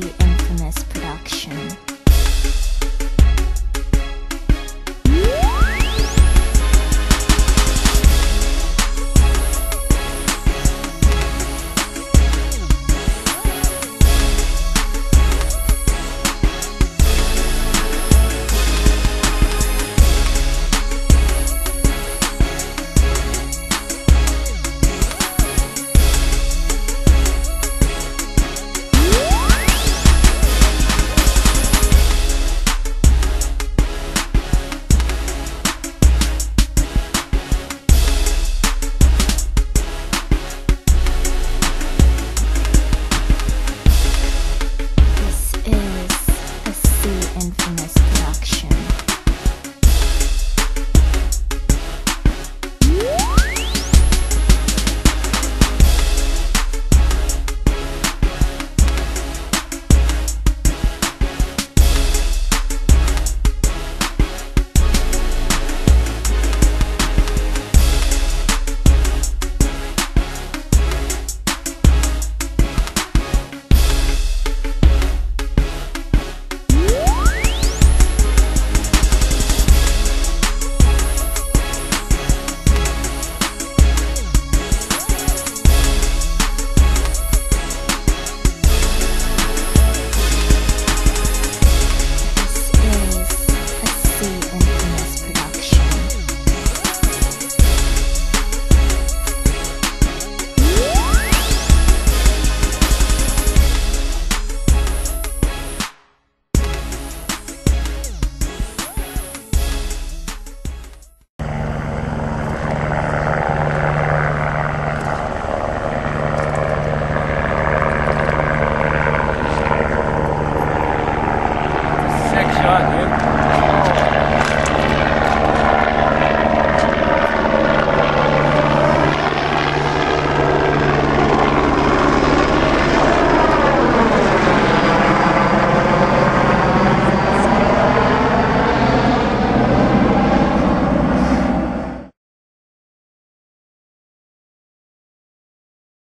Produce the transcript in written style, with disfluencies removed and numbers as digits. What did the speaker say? the infamous production. Infamous production. Dude.